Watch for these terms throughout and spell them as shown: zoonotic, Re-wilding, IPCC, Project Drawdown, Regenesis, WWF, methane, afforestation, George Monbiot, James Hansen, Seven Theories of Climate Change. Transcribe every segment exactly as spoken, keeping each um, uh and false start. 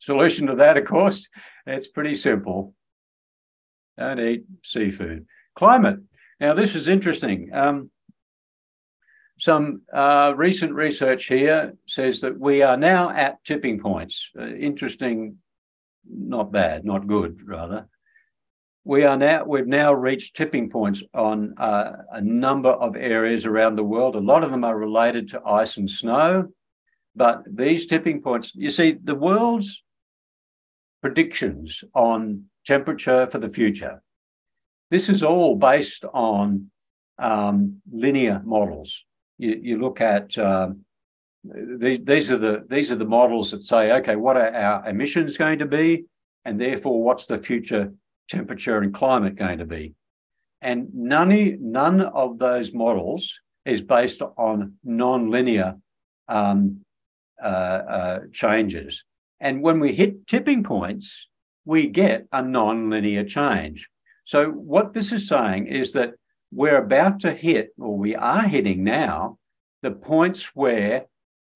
solution to that, of course, it's pretty simple. Don't eat seafood. Climate. Now, this is interesting. Um, some uh, recent research here says that we are now at tipping points. Uh, interesting, not bad, not good, rather. We are now, we've now reached tipping points on uh, a number of areas around the world. A lot of them are related to ice and snow, but these tipping points, you see, the world's predictions on temperature for the future, this is all based on um, linear models. You, you look at um, these, these are the these are the models that say, okay, what are our emissions going to be, and therefore what's the future temperature and climate going to be? And none, none of those models is based on non-linear um, uh, uh, changes. And when we hit tipping points, we get a non-linear change. So what this is saying is that we're about to hit, or we are hitting now, the points where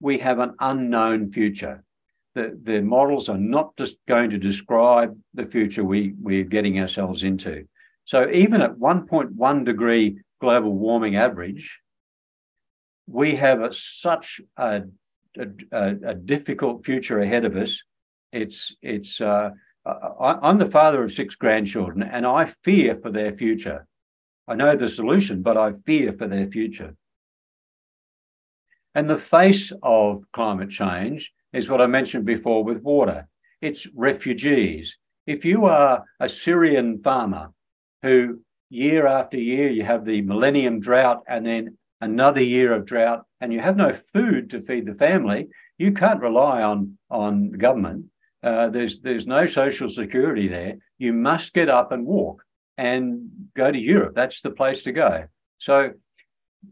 we have an unknown future. The, the models are not just going to describe the future we, we're getting ourselves into. So even at one point one degree global warming average, we have a, such a, a, a difficult future ahead of us. It's, it's, uh, I, I'm the father of six grandchildren, and I fear for their future. I know the solution, but I fear for their future. And the face of climate change is what I mentioned before with water. It's refugees. If you are a Syrian farmer who year after year you have the millennium drought and then another year of drought and you have no food to feed the family, you can't rely on, on the government. Uh, there's, there's no social security there. You must get up and walk and go to Europe. That's the place to go. So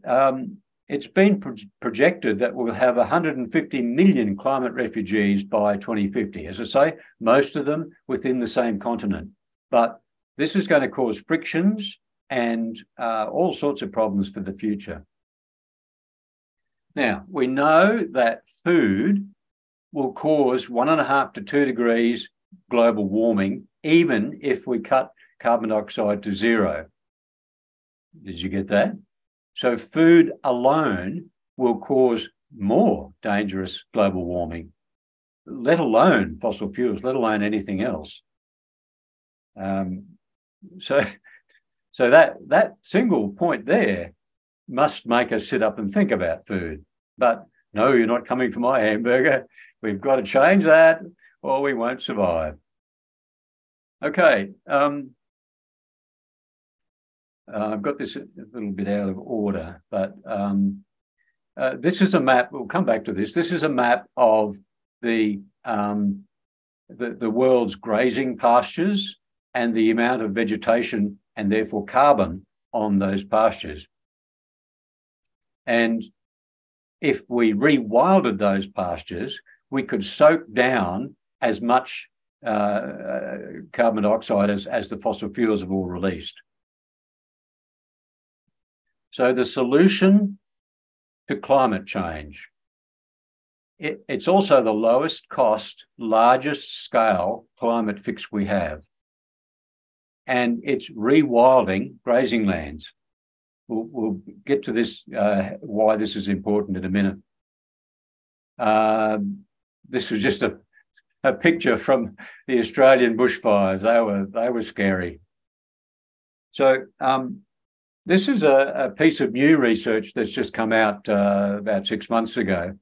um, it's been pro projected that we'll have one hundred fifty million climate refugees by twenty fifty. As I say, most of them within the same continent. But this is going to cause frictions and uh, all sorts of problems for the future. Now, we know that food will cause one and a half to two degrees global warming, even if we cut carbon dioxide to zero. Did you get that? So food alone will cause more dangerous global warming, let alone fossil fuels, let alone anything else. Um, so so that, that single point there must make us sit up and think about food. But no, you're not coming for my hamburger. We've got to change that or we won't survive. Okay. Um, Uh, I've got this a little bit out of order, but um, uh, this is a map. We'll come back to this. This is a map of the, um, the, the world's grazing pastures and the amount of vegetation and therefore carbon on those pastures. And if we rewilded those pastures, we could soak down as much uh, carbon dioxide as, as the fossil fuels have all released. So the solution to climate change, it, it's also the lowest cost, largest scale climate fix we have. And it's rewilding grazing lands. We'll, we'll get to this, uh, why this is important in a minute. Uh, this was just a, a picture from the Australian bushfires. They were, they were scary. So, um, this is a, a piece of new research that's just come out uh, about six months ago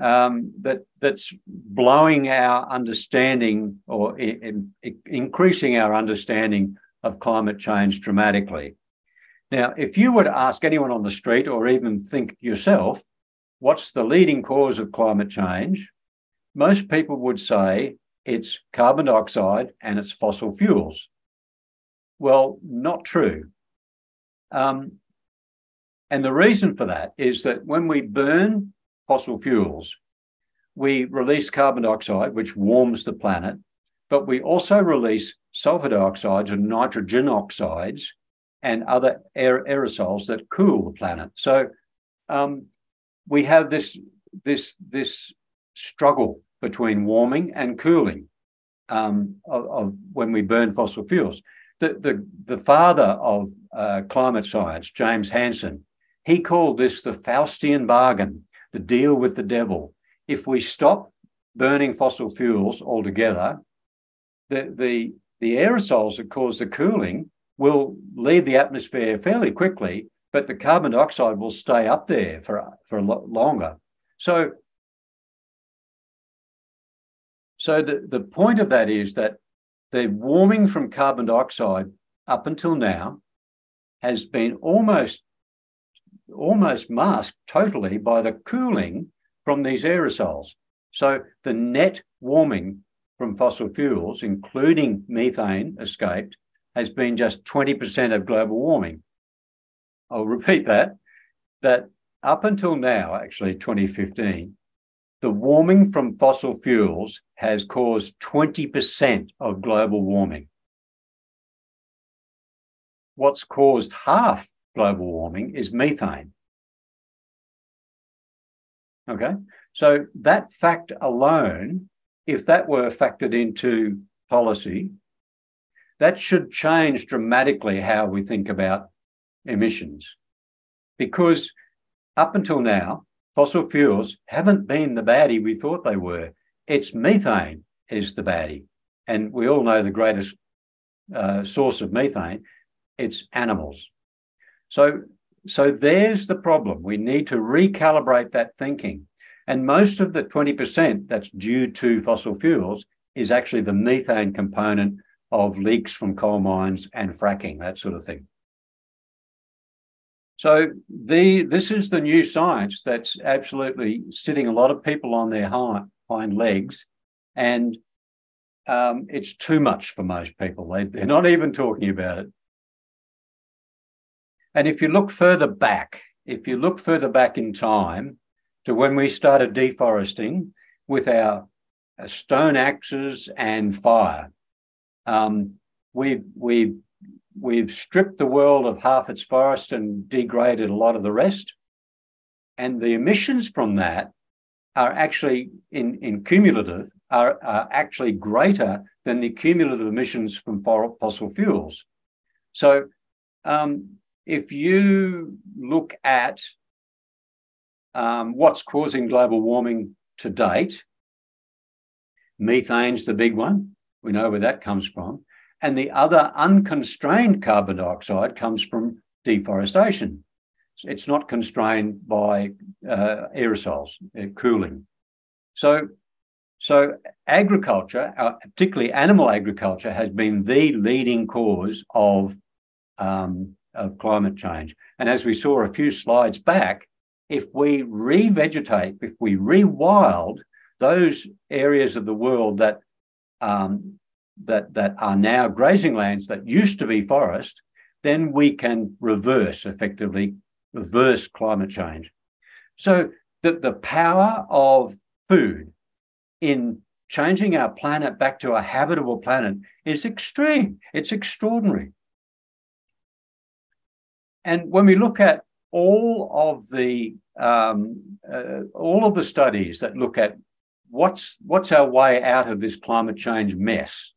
um, that, that's blowing our understanding or in, in, increasing our understanding of climate change dramatically. Now, if you were to ask anyone on the street or even think yourself, what's the leading cause of climate change? Most people would say it's carbon dioxide and it's fossil fuels. Well, not true. Um, and the reason for that is that when we burn fossil fuels, we release carbon dioxide, which warms the planet, but we also release sulfur dioxides and nitrogen oxides and other aer aerosols that cool the planet. So um, we have this, this, this struggle between warming and cooling um, of, of when we burn fossil fuels. The, the, the father of uh, climate science, James Hansen, he called this the Faustian bargain, the deal with the devil. If we stop burning fossil fuels altogether, the, the, the aerosols that cause the cooling will leave the atmosphere fairly quickly, but the carbon dioxide will stay up there for, for longer. So, so the, the point of that is that the warming from carbon dioxide up until now has been almost, almost masked totally by the cooling from these aerosols. So the net warming from fossil fuels, including methane escaped, has been just twenty percent of global warming. I'll repeat that, that up until now, actually twenty fifteen, the warming from fossil fuels has caused twenty percent of global warming. What's caused half global warming is methane. Okay, so that fact alone, if that were factored into policy, that should change dramatically how we think about emissions, because up until now, fossil fuels haven't been the baddie we thought they were. It's methane is the baddie. And we all know the greatest uh, source of methane, it's animals. So, so there's the problem. We need to recalibrate that thinking. And most of the twenty percent that's due to fossil fuels is actually the methane component of leaks from coal mines and fracking, that sort of thing. So the, this is the new science that's absolutely sitting a lot of people on their hind legs, and um, it's too much for most people. They, they're not even talking about it. And if you look further back, if you look further back in time to when we started deforesting with our uh, stone axes and fire, um, we've, we've We've stripped the world of half its forest and degraded a lot of the rest. And the emissions from that are actually, in, in cumulative, are, are actually greater than the cumulative emissions from fossil fuels. So um, if you look at um, what's causing global warming to date, methane's the big one. We know where that comes from. And the other unconstrained carbon dioxide comes from deforestation. It's not constrained by uh, aerosols, uh, cooling. So, so agriculture, uh, particularly animal agriculture, has been the leading cause of, um, of climate change. And as we saw a few slides back, if we revegetate, if we rewild those areas of the world that um, that that are now grazing lands that used to be forest, then we can reverse, effectively, reverse climate change. So the, the power of food in changing our planet back to a habitable planet is extreme. It's extraordinary. And when we look at all of the, um, uh, all of the studies that look at what's, what's our way out of this climate change mess,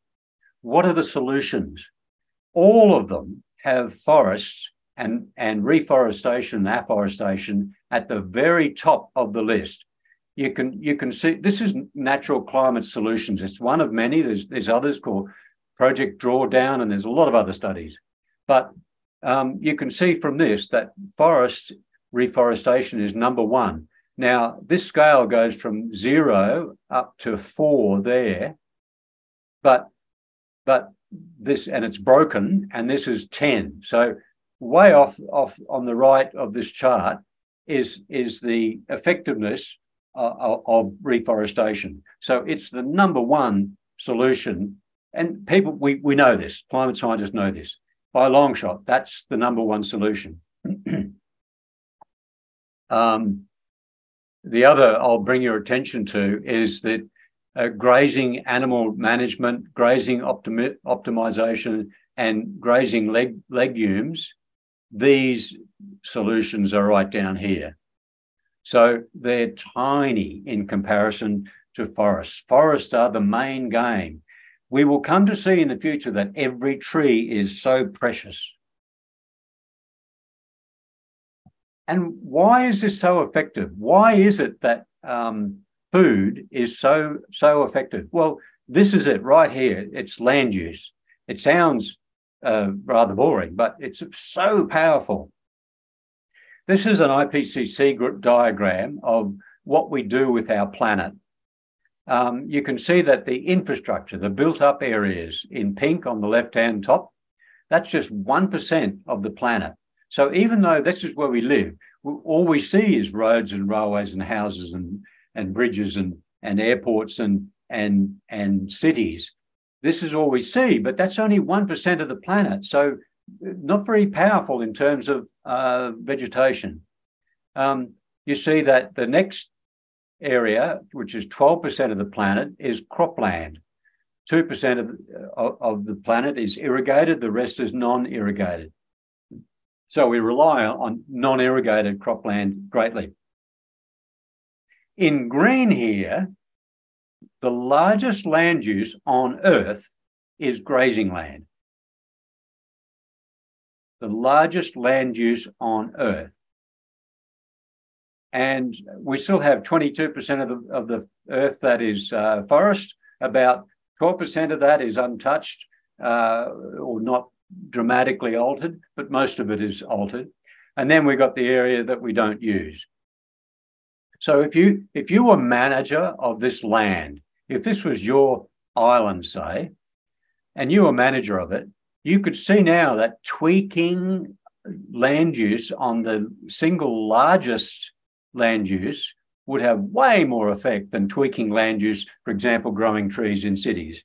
what are the solutions? All of them have forests and, and reforestation, afforestation at the very top of the list. You can, you can see this is natural climate solutions. It's one of many. There's, there's others called Project Drawdown, and there's a lot of other studies. But um, you can see from this that forest reforestation is number one. Now, this scale goes from zero up to four there, but But this, and it's broken, and this is ten. So way off, off on the right of this chart is, is the effectiveness uh, of reforestation. So it's the number one solution. And people, we, we know this, climate scientists know this. By a long shot, that's the number one solution. um, the other I'll bring your attention to is that Uh, grazing animal management, grazing optimi optimization, and grazing leg legumes, these solutions are right down here. So they're tiny in comparison to forests. Forests are the main game. We will come to see in the future that every tree is so precious. And why is this so effective? Why is it that um, food is so, so effective? Well, this is it right here. It's land use. It sounds uh, rather boring, but it's so powerful. This is an I P C C group diagram of what we do with our planet. Um, you can see that the infrastructure, the built-up areas in pink on the left-hand top, that's just one percent of the planet. So even though this is where we live, all we see is roads and railways and houses and, and bridges and, and airports and, and, and cities. This is all we see, but that's only one percent of the planet. So not very powerful in terms of uh, vegetation. Um, you see that the next area, which is twelve percent of the planet, is cropland. two percent of, of, of the planet is irrigated. The rest is non-irrigated. So we rely on non-irrigated cropland greatly. In green here, the largest land use on Earth is grazing land. The largest land use on Earth. And we still have twenty-two percent of the, of the Earth that is uh, forest. About twelve percent of that is untouched uh, or not dramatically altered, but most of it is altered. And then we've got the area that we don't use. So if you, if you were manager of this land, if this was your island, say, and you were manager of it, you could see now that tweaking land use on the single largest land use would have way more effect than tweaking land use, for example, growing trees in cities.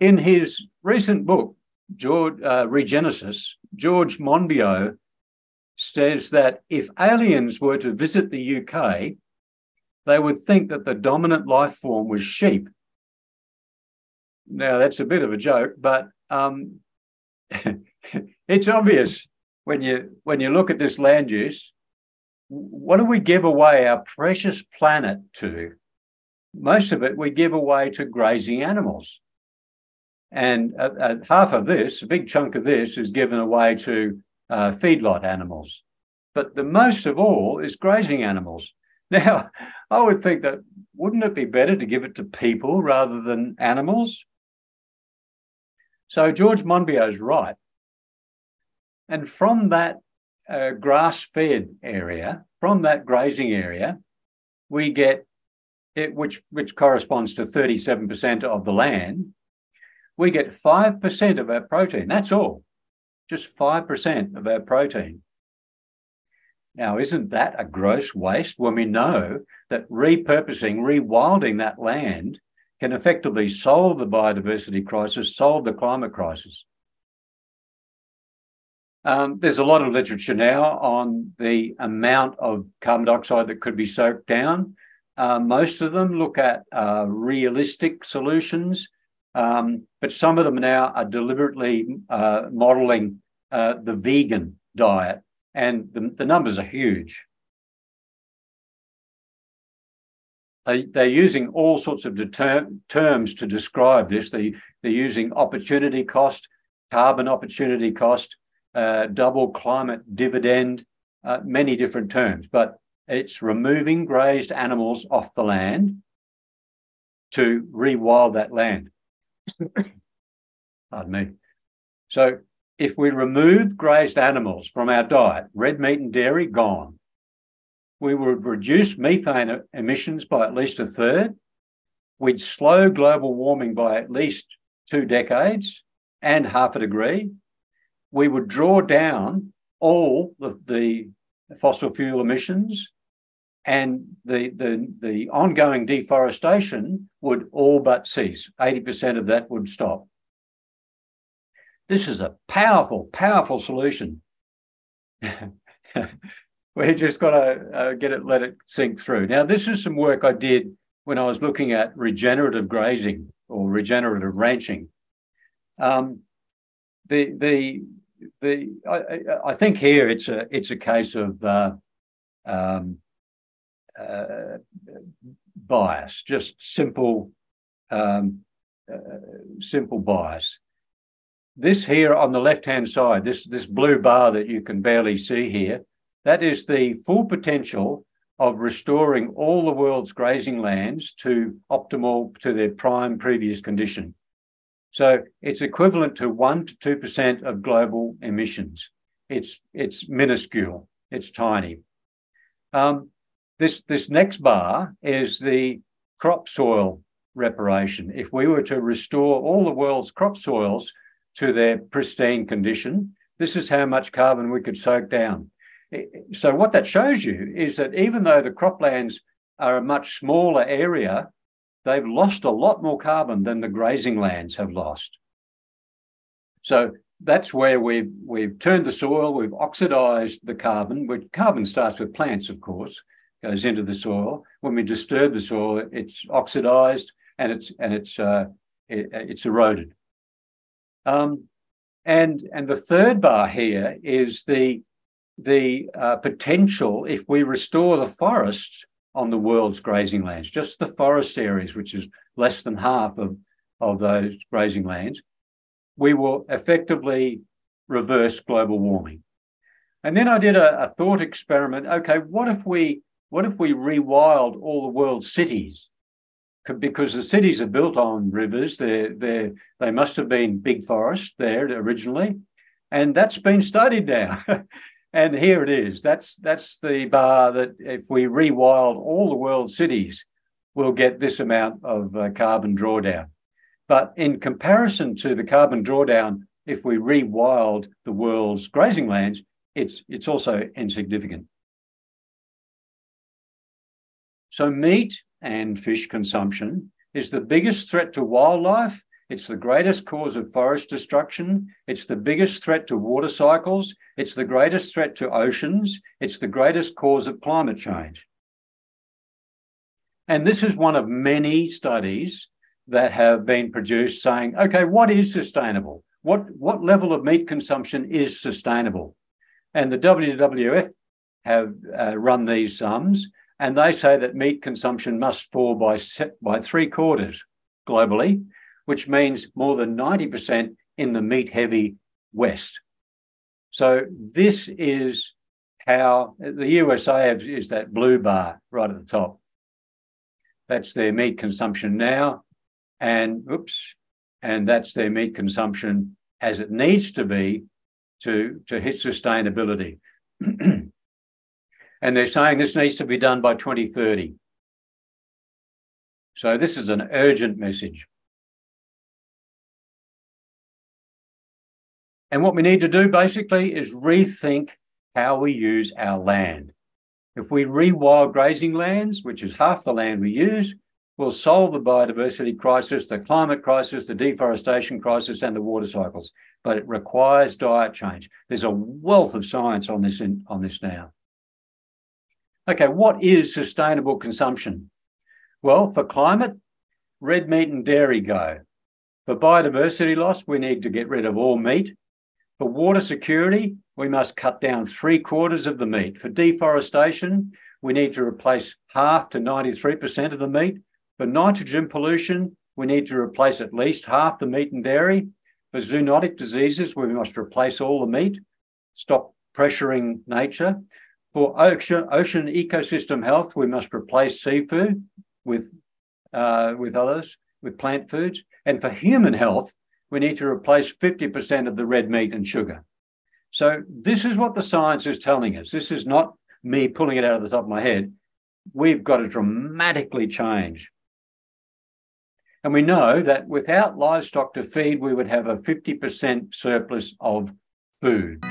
In his recent book, George, uh, Regenesis, George Monbiot says that if aliens were to visit the U K, they would think that the dominant life form was sheep. Now, that's a bit of a joke, but um, it's obvious when you, when you look at this land use. What do we give away our precious planet to? Most of it we give away to grazing animals. And uh, uh, half of this, a big chunk of this, is given away to uh, feedlot animals. But the most of all is grazing animals. Now, I would think that, wouldn't it be better to give it to people rather than animals? So George Monbiot's right. And from that uh, grass-fed area, from that grazing area, we get it, which, which corresponds to thirty-seven percent of the land, we get five percent of our protein. That's all, just five percent of our protein. Now, isn't that a gross waste when we know that repurposing, rewilding that land can effectively solve the biodiversity crisis, solve the climate crisis? Um, there's a lot of literature now on the amount of carbon dioxide that could be soaked down. Uh, most of them look at uh, realistic solutions. Um, but some of them now are deliberately uh, modelling uh, the vegan diet, and the, the numbers are huge. They, they're using all sorts of terms to describe this. They, they're using opportunity cost, carbon opportunity cost, uh, double climate dividend, uh, many different terms. But it's removing grazed animals off the land to rewild that land. Pardon me. So if we remove grazed animals from our diet, red meat and dairy gone, we would reduce methane emissions by at least a third. We'd slow global warming by at least two decades and half a degree. We would draw down all of the fossil fuel emissions, and the, the, the ongoing deforestation would all but cease. eighty percent of that would stop. This is a powerful, powerful solution. We've just got to uh, get it, let it sink through. Now, this is some work I did when I was looking at regenerative grazing or regenerative ranching. Um, the, the, the, I, I think here it's a, it's a case of... Uh, um, bias, just simple, um, uh, simple bias. This here on the left-hand side, this, this blue bar that you can barely see here, that is the full potential of restoring all the world's grazing lands to optimal, to their prime previous condition. So it's equivalent to one to two percent of global emissions. It's, it's minuscule, it's tiny. Um, this, this next bar is the crop soil reparation. If we were to restore all the world's crop soils to their pristine condition, this is how much carbon we could soak down. So what that shows you is that even though the croplands are a much smaller area, they've lost a lot more carbon than the grazing lands have lost. So that's where we've, we've turned the soil, we've oxidized the carbon. Which carbon starts with plants, of course, goes into the soil. When we disturb the soil, it's oxidized and it's, and it's, uh, it, it's eroded. Um, and, and the third bar here is the the uh, potential if we restore the forests on the world's grazing lands, just the forest areas, which is less than half of, of those grazing lands, we will effectively reverse global warming. And then I did a, a thought experiment. Okay, what if we, what if we rewild all the world's cities? Because the cities are built on rivers, they're, they're, they must have been big forests there originally, and that's been studied now. And here it is. That's, that's the bar that if we rewild all the world's cities, we'll get this amount of uh, carbon drawdown. But in comparison to the carbon drawdown, if we rewild the world's grazing lands, it's, it's also insignificant. So meat and fish consumption is the biggest threat to wildlife. It's the greatest cause of forest destruction. It's the biggest threat to water cycles. It's the greatest threat to oceans. It's the greatest cause of climate change. And this is one of many studies that have been produced saying, okay, what is sustainable? What, what level of meat consumption is sustainable? And the W W F have uh, run these sums, and they say that meat consumption must fall by, by three quarters globally, which means more than ninety percent in the meat-heavy West. So this is how the U S A have, is that blue bar right at the top. That's their meat consumption now, and oops, and that's their meat consumption as it needs to be to, to hit sustainability. And they're saying this needs to be done by twenty thirty. So this is an urgent message. And what we need to do basically is rethink how we use our land. If we rewild grazing lands, which is half the land we use, we'll solve the biodiversity crisis, the climate crisis, the deforestation crisis, and the water cycles. But it requires diet change. There's a wealth of science on this, in, on this now. Okay, what is sustainable consumption? Well, for climate, red meat and dairy go. For biodiversity loss, we need to get rid of all meat. For water security, we must cut down three quarters of the meat. For deforestation, we need to replace half to ninety-three percent of the meat. For nitrogen pollution, we need to replace at least half the meat and dairy. For zoonotic diseases, we must replace all the meat, stop pressuring nature. For ocean, ocean ecosystem health, we must replace seafood with, uh, with others, with plant foods. And for human health, we need to replace fifty percent of the red meat and sugar. So this is what the science is telling us. This is not me pulling it out of the top of my head. We've got to dramatically change. And we know that without livestock to feed, we would have a fifty percent surplus of food.